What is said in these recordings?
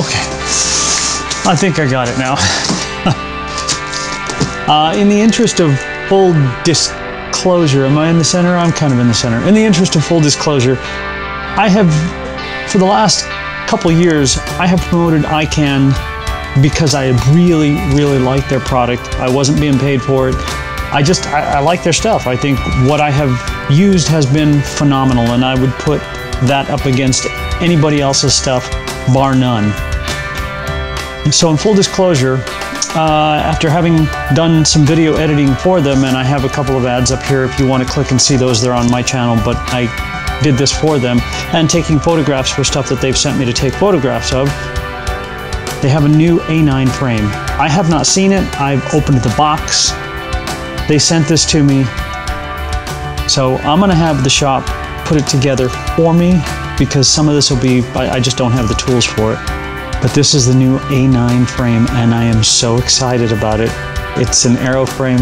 Okay, I think I got it now. In the interest of full disclosure, am I in the center? I'm kind of in the center. In the interest of full disclosure, I have, for the last couple years, I have promoted ICAN because I really, really like their product. I wasn't being paid for it. I like their stuff. I think what I have used has been phenomenal, and I would put that up against anybody else's stuff, bar none. And so in full disclosure, after having done some video editing for them, and I have a couple of ads up here if you want to click and see those, they're on my channel, but I did this for them, and taking photographs for stuff that they've sent me to take photographs of, they have a new A9 frame. I have not seen it. I've opened the box. They sent this to me. So I'm gonna have the shop put it together for me because some of this will be, I just don't have the tools for it. But this is the new A9 frame and I am so excited about it. It's an Aero frame.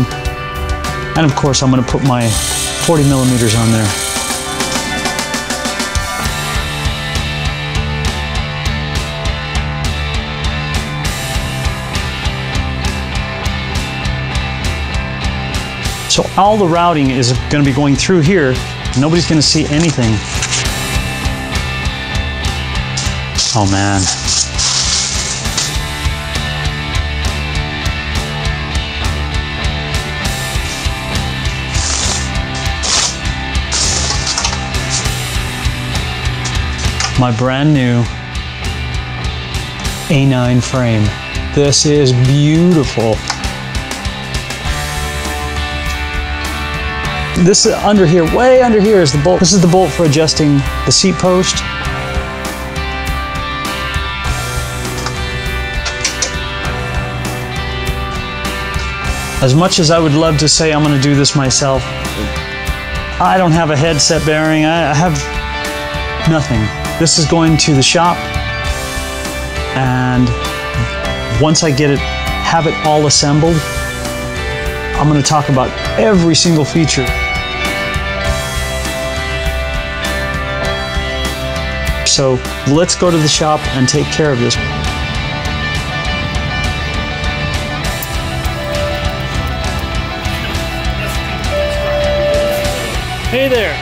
And of course I'm gonna put my 40 millimeters on there. So all the routing is going to be going through here. Nobody's going to see anything. Oh man. My brand new A9 frame. This is beautiful. This under here, way under here is the bolt. This is the bolt for adjusting the seat post. As much as I would love to say I'm going to do this myself, I don't have a headset bearing. I have nothing. This is going to the shop, and once I get it, have it all assembled, I'm going to talk about every single feature. So let's go to the shop and take care of this. Hey there.